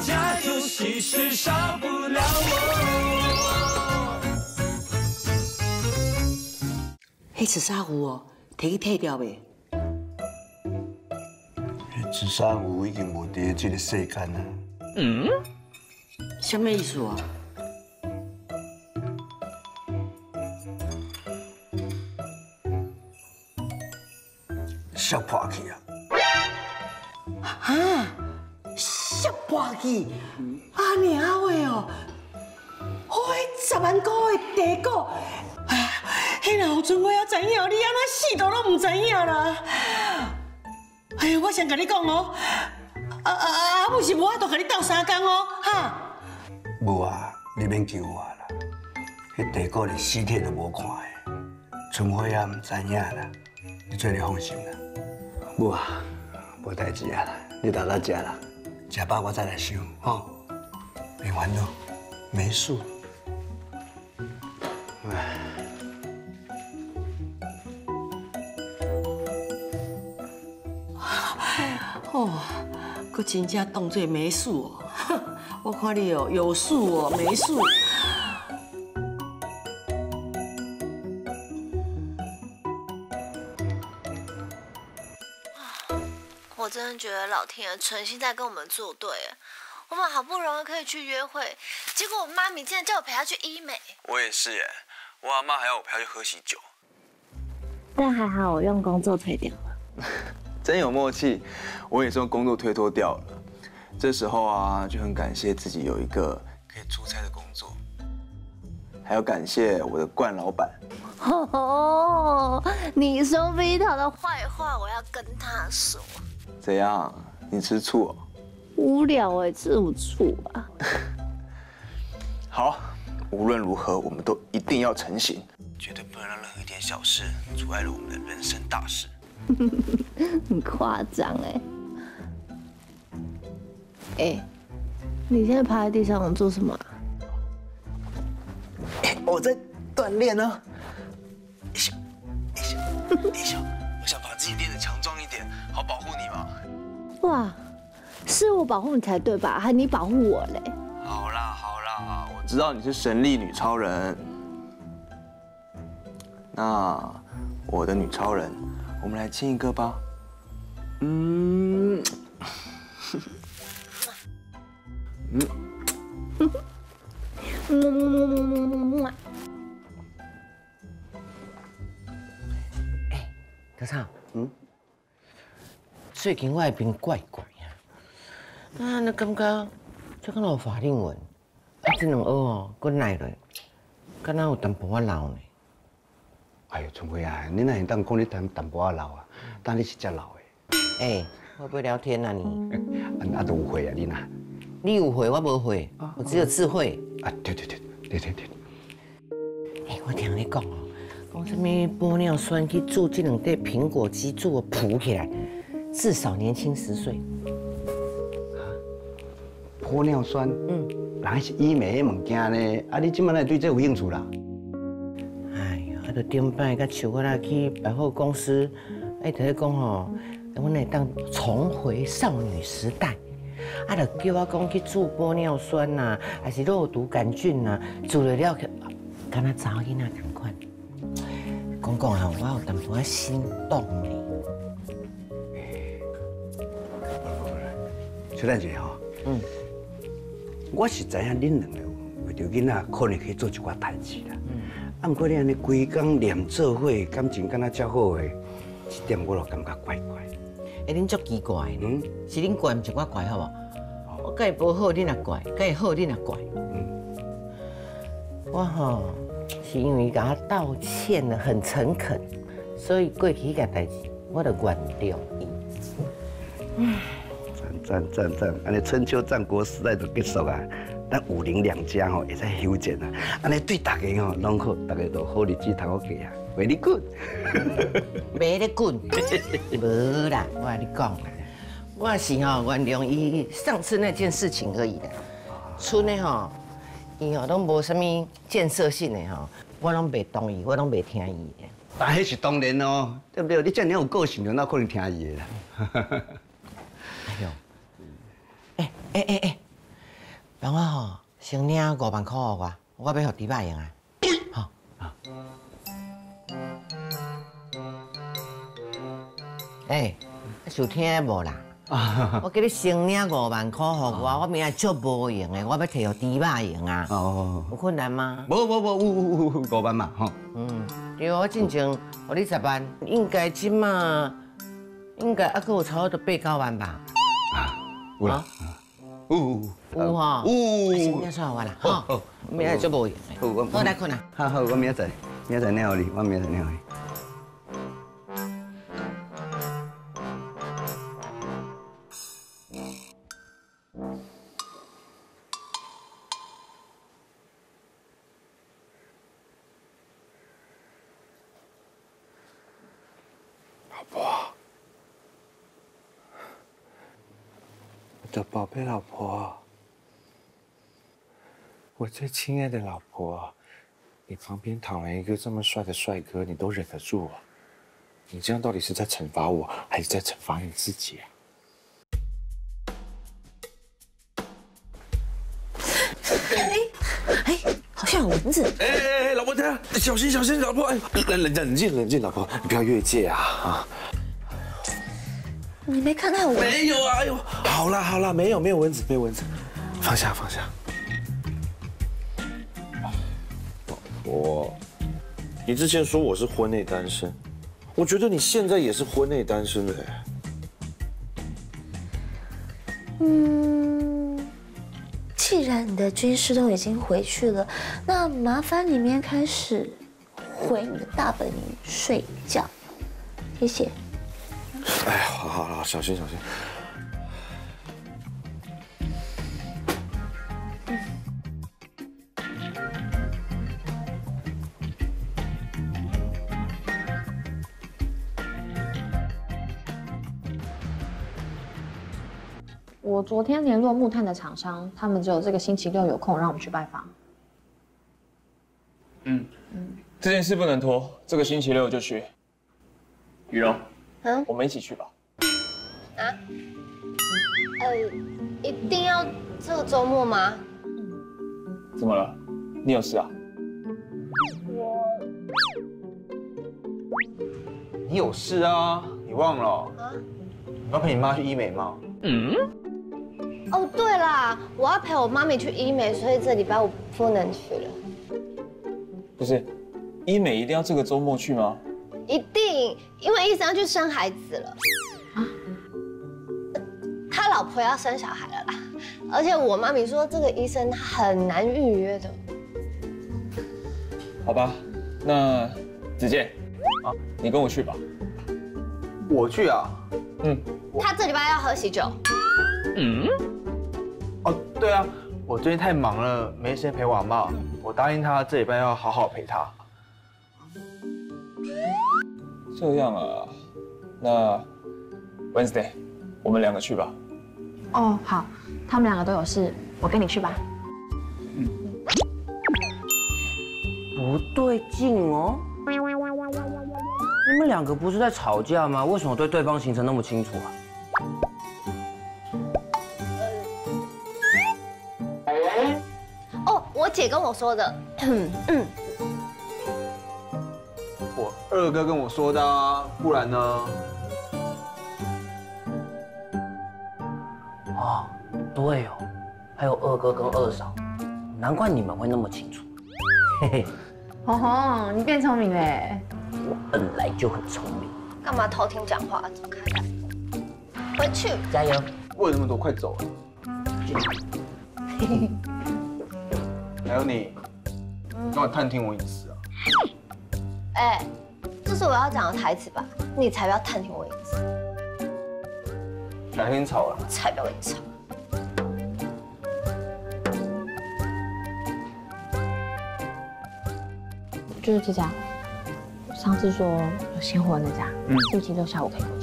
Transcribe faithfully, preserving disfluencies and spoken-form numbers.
家有喜事少不了我。迄紫砂壶哦，摕去退掉未？迄紫砂壶已经无伫咧这个世间啊。嗯？什么意思啊？ 摔破去啊！啊！摔破去！阿娘话哦，我迄十万块的地股，哎，迄若有阵我还知影，你安怎死都拢唔知影啦！哎呀，我先甲你讲哦，阿阿阿母是无法度甲你斗三工哦，哈！无啊，你免求我啦，迄地股连尸体都无看的，存货也唔知影啦，你做你放心啦。 母啊，无代志啊啦，你留到食啦，食饱我再来想吼，没完咯，没数。哦，佫真正当作没数哦，我看你哦有数哦没数。 我真的觉得老天爷存心在跟我们作对，我们好不容易可以去约会，结果我妈咪竟然叫我陪她去医美。我也是耶，我阿妈还要我陪她去喝喜酒。但还好我用工作推掉了，真有默契。我也是用工作推脱掉了。这时候啊，就很感谢自己有一个可以出差的工作，还要感谢我的冠老板。 哦， oh, 你说 Vito 的坏话，我要跟他说。怎样？你吃醋哦？无聊哎，吃什么醋啊？好，无论如何，我们都一定要成行，绝对不能让任何一点小事阻碍了我们的人生大事。很夸张哎！哎、欸，你现在趴在地上能做什么、啊？我在锻炼啊。 一休，一休，一休，我想把自己练得强壮一点，好保护你嘛。哇，是我保护你才对吧？还你保护我嘞？好啦好啦，我知道你是神力女超人。那我的女超人，我们来亲一个吧。嗯，嗯，嗯。 德超，嗯，最近我变怪怪啊，啊，你感觉这个有法令纹，啊，这两耳哦，搁耐落，敢若有淡薄仔老呢。哎呦，春花啊，你哪会当讲你淡淡薄仔老啊？但你是真老的。哎、欸，我不会聊天啊你。啊，都误会啊你呐。你有会，我无会，啊、我只有智慧。啊，对对对对对对。哎、欸，我听你讲哦。 讲什么玻尿酸去做这两块苹果肌，做补起来，至少年轻十岁。啊，玻尿酸，嗯，人是医美的物件呢，啊，你今摆来对这有兴趣啦？哎呀，啊，着顶摆甲像我来去百货公司，哎，同你讲吼，阮会当重回少女时代，啊，着叫我讲去做玻尿酸呐、啊，还是肉毒杆菌呐、啊，做了了去，敢若查某囡仔同款。 讲讲啊，我有淡薄仔心动呢。小蛋姐吼，嗯，我是知影恁两个为着囡仔可能去做一寡代志啦。嗯。啊，不过你安尼规工黏做伙，感情敢若遮好诶，这点我就感觉怪怪。哎，恁足奇怪呢？嗯。是恁怪，毋是我怪，好无？我介无好，恁也怪；介好，恁也怪。嗯。我吼。 是因为甲我道歉了，很诚恳，所以过去迄件代志，我著原谅伊。嗯，赞赞赞赞，安尼春秋战国时代就结束啊！咱武林两家吼，会使休战啊！安尼对大家吼，拢好，大家都好日子通好过啊！袂你滚，袂你滚，无啦！我跟你讲，我是吼原谅伊上次那件事情而已啦。剩的吼。 伊吼拢无啥物建设性的吼，我拢袂同意，我拢袂听伊的。但迄是当然哦，对不对？你遮尔有个性，哪可能听伊的啦？哎呦，哎哎哎哎，帮我吼，先领五万块我，我要给猪爸用啊。好，哎，想听无啦？我叫你先领五万块给我，我明仔足无用的，我要摕给猪爸用啊。哦，有困难吗？无无无，有有有，五万嘛，吼。嗯，对，我进前给你十万，应该即马应该还佫有差不多八九万吧。啊，有啦。 有有哈，有，明仔上完啦，好，明仔就无用。我来困啦。好好，我明仔载，明仔载拿给你，我明仔载拿给你。老婆，我的宝贝老婆。 我最亲爱的老婆，你旁边躺了一个这么帅的帅哥，你都忍得住啊？你这样到底是在惩罚我，还是在惩罚你自己啊？哎哎，好像有蚊子！哎哎哎，老婆，等下，小心小心，老婆！哎，冷冷冷静冷静，老婆，你不要越界啊啊！你没看到我？没有啊！哎呦，好啦好啦，没有没有蚊子，没有蚊子，放下放下。 我，你之前说我是婚内单身，我觉得你现在也是婚内单身的。嗯，既然你的军师都已经回去了，那麻烦你明天开始回你的大本营睡觉，谢谢。哎，好好好，小心小心。 我昨天联络木炭的厂商，他们只有这个星期六有空，让我们去拜访。嗯嗯，这件事不能拖，这个星期六就去。雨柔，嗯，我们一起去吧。啊？呃，一定要这个周末吗？怎么了？你有事啊？我，你有事啊？你忘了？啊？你要陪你妈去医美吗？嗯。 哦， oh, 对啦，我要陪我妈咪去医美，所以这礼拜我不能去了。不是，医美一定要这个周末去吗？一定，因为医生要去生孩子了。啊？他老婆要生小孩了啦，而且我妈咪说这个医生他很难预约的。好吧，那子健，啊，你跟我去吧。我去啊？嗯。他这礼拜要喝喜酒。嗯。 哦，对啊，我最近太忙了，没时间陪我妈。我答应她这礼拜要好好陪她。这样啊，那 Wednesday 我们两个去吧。哦，好，他们两个都有事，我跟你去吧。嗯。不对劲哦，你们两个不是在吵架吗？为什么对对方行程那么清楚啊？ 我姐跟我说的，嗯，我二哥跟我说的啊，不然呢？哦，对哦，还有二哥跟二嫂，难怪你们会那么清楚。嘿嘿，红红，你变聪明了。我本来就很聪明。干嘛偷听讲话？走开！回去，加油！问那么多，快走了。嘿嘿。 还有你，干嘛探听我隐私啊？哎，这是我要讲的台词吧？你才不要探听我隐私！哪天吵了？才不要跟你吵！就是这家，上次说有新货那家，预计六下午可以。